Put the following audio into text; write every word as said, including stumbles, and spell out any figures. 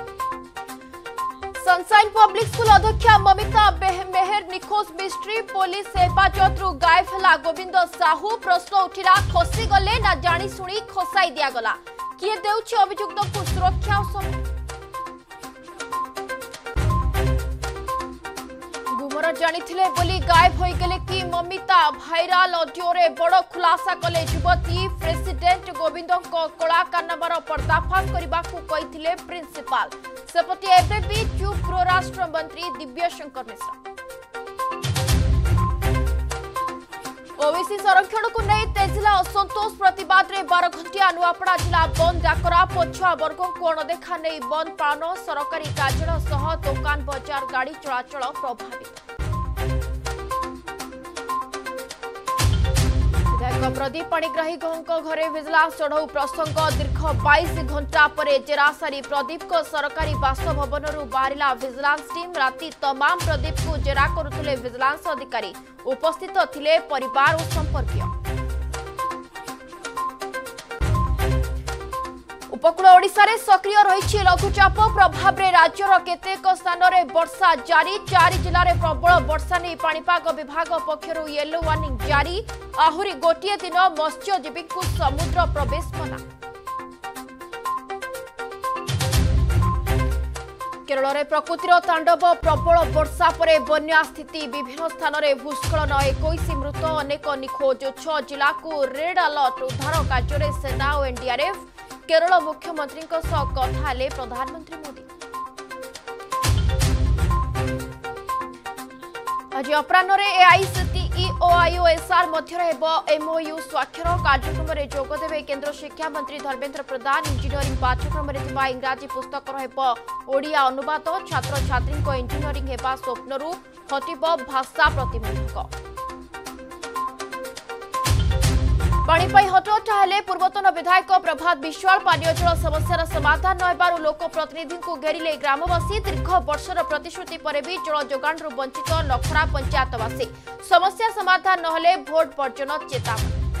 Sunshine public school अध्यक्षा ममिता मेहर निखोज मिस्त्री police हेफाजत रु गायब है गोविंद साहू। प्रश्न उठिला खसी गले ना जानी सुनी खसाई दिया गला किए देउछि अभियुक्त को सुरक्षा। गुमर जानिथिले बोली गायब होई गेले कि ममिता भाइराल ऑडियो रे बड़ खुलासा कले युवती प्रेसिडेंट गोविंद को कला कारनामार पर्दाफाश करबा को कहिथिले प्रिंसिपल। सेपटे एबी चुप गृह राष्ट्र मंत्री दिव्य शंकर मिश्रा। ओबीसी संरक्षण को नहीं तेजिला असंतोष प्रतिवाद रे बारह घंटिया नुआपड़ा जिला बंद डाकरा पछुआ वर्गों को अणदेखा नहीं बंद पालन सरकारी कार्यालय सह दुकान बाजार गाड़ी चलाचल प्रभावित। विधायक प्रदीप पाणिग्राही घरे विजिलेंस चढ़ऊ प्रसंग दीर्घ बाईस घंटा पर जेरा सारी प्रदीप को सरकारी बासभवन बाहर विजिलेंस टीम। राति तमाम प्रदीप को जेरा करुले विजिलेंस अधिकारी उपस्थित थिले परिवार और संपर्कीय। उपकूल ओडिशा रे सक्रिय रही लघुचाप प्रभाव रे राज्यर केतेक स्थान रे वर्षा जारी। चारि जिला रे प्रबल वर्षा नहीं पाणीपाग विभाग पक्षरु येलो वार्निंग जारी। आहुरी गोटे दिन मत्स्यजीवी को समुद्र प्रवेश मना। केरल रे प्रकृतिर तांडव प्रबल वर्षा परे बन्या स्थिति विभिन्न स्थान रे भूस्खलन इक्कीस मृत अनेक निखोज। छह जिला को रेड अलर्ट उद्धार कार्य सेना और एनडीआरएफ। केरल मुख्यमंत्री कथा प्रधानमंत्री मोदी। आज अपराह एआईसीटीई ओ आईओएसआर एमओयू स्वाक्षर कार्यक्रम में जोगदेवे केन्द्र शिक्षा मंत्री धर्मेन्द्र प्रधान। इंजीनियरिंग पाठ्यक्रम में इंग्राजी पुस्तक ओडिया अनुवाद छात्र छात्री को इंजीनियरिंग होगा स्वप्नरू हटिब भाषा प्रतिबंधक। पाणीपाई हटोटा हेले पूर्वतन विधायक प्रभात विश्वाल पानीय जल समस्या समाधान नहेबारु लोक प्रतिनिधि को घेरिले ग्रामवासी। दीर्घ वर्षर प्रतिश्रुति परे भी जल जोगाणु वंचित नखरा पंचायतवासी। समस्या समाधान नहले भोट बर्जन चेतावनी।